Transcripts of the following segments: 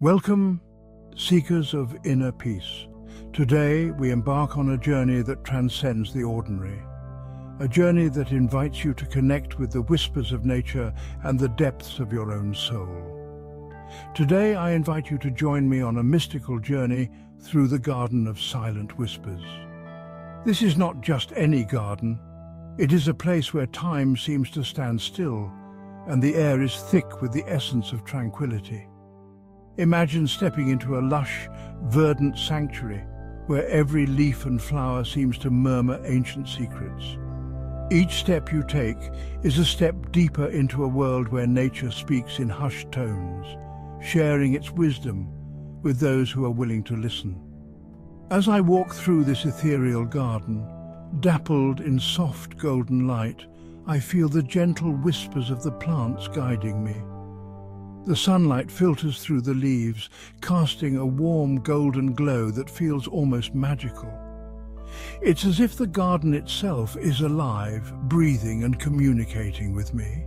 Welcome, seekers of inner peace. Today we embark on a journey that transcends the ordinary, a journey that invites you to connect with the whispers of nature and the depths of your own soul. Today I invite you to join me on a mystical journey through the Garden of Silent Whispers. This is not just any garden, it is a place where time seems to stand still and the air is thick with the essence of tranquility. Imagine stepping into a lush, verdant sanctuary where every leaf and flower seems to murmur ancient secrets. Each step you take is a step deeper into a world where nature speaks in hushed tones, sharing its wisdom with those who are willing to listen. As I walk through this ethereal garden, dappled in soft golden light, I feel the gentle whispers of the plants guiding me. The sunlight filters through the leaves, casting a warm golden glow that feels almost magical. It's as if the garden itself is alive, breathing and communicating with me.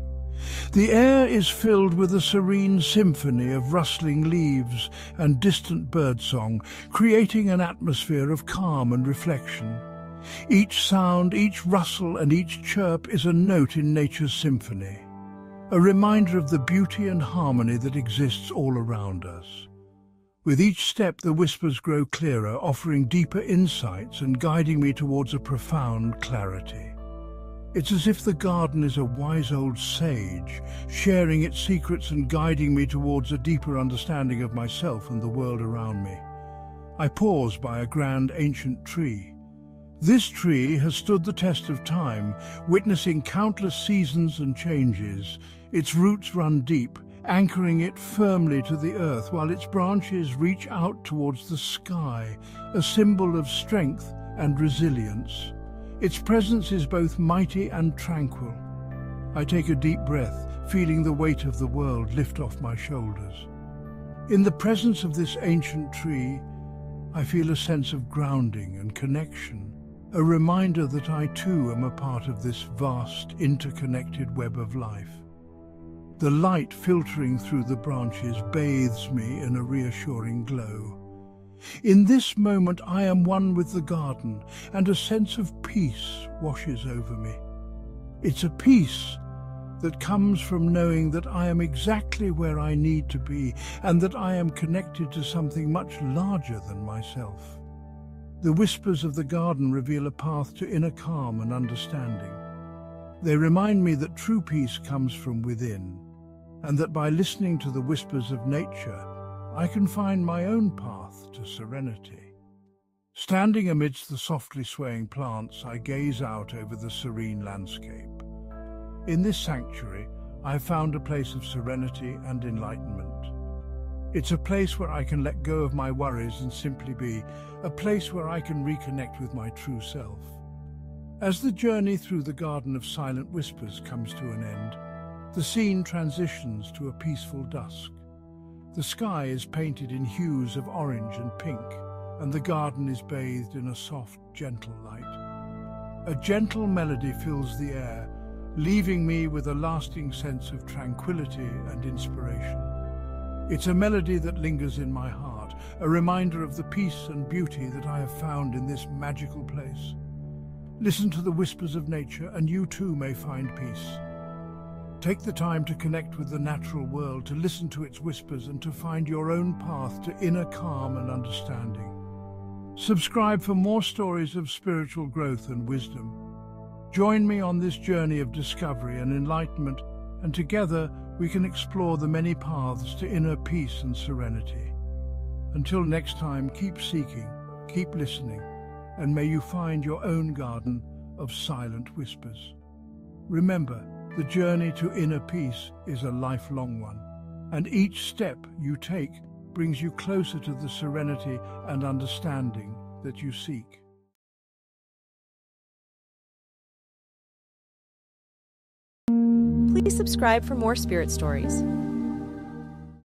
The air is filled with a serene symphony of rustling leaves and distant birdsong, creating an atmosphere of calm and reflection. Each sound, each rustle, and each chirp is a note in nature's symphony, a reminder of the beauty and harmony that exists all around us. With each step, the whispers grow clearer, offering deeper insights and guiding me towards a profound clarity. It's as if the garden is a wise old sage, sharing its secrets and guiding me towards a deeper understanding of myself and the world around me. I pause by a grand ancient tree. This tree has stood the test of time, witnessing countless seasons and changes. Its roots run deep, anchoring it firmly to the earth, while its branches reach out towards the sky, a symbol of strength and resilience. Its presence is both mighty and tranquil. I take a deep breath, feeling the weight of the world lift off my shoulders. In the presence of this ancient tree, I feel a sense of grounding and connection, a reminder that I too am a part of this vast, interconnected web of life. The light filtering through the branches bathes me in a reassuring glow. In this moment, I am one with the garden, and a sense of peace washes over me. It's a peace that comes from knowing that I am exactly where I need to be, and that I am connected to something much larger than myself. The whispers of the garden reveal a path to inner calm and understanding. They remind me that true peace comes from within, and that by listening to the whispers of nature, I can find my own path to serenity. Standing amidst the softly swaying plants, I gaze out over the serene landscape. In this sanctuary, I have found a place of serenity and enlightenment. It's a place where I can let go of my worries and simply be, a place where I can reconnect with my true self. As the journey through the Garden of Silent Whispers comes to an end, the scene transitions to a peaceful dusk. The sky is painted in hues of orange and pink, and the garden is bathed in a soft, gentle light. A gentle melody fills the air, leaving me with a lasting sense of tranquility and inspiration. It's a melody that lingers in my heart, a reminder of the peace and beauty that I have found in this magical place. Listen to the whispers of nature and you too may find peace. Take the time to connect with the natural world, to listen to its whispers and to find your own path to inner calm and understanding. Subscribe for more stories of spiritual growth and wisdom. Join me on this journey of discovery and enlightenment, and together we can explore the many paths to inner peace and serenity. Until next time, keep seeking, keep listening, and may you find your own garden of silent whispers. Remember, the journey to inner peace is a lifelong one, and each step you take brings you closer to the serenity and understanding that you seek. Please subscribe for more spirit stories.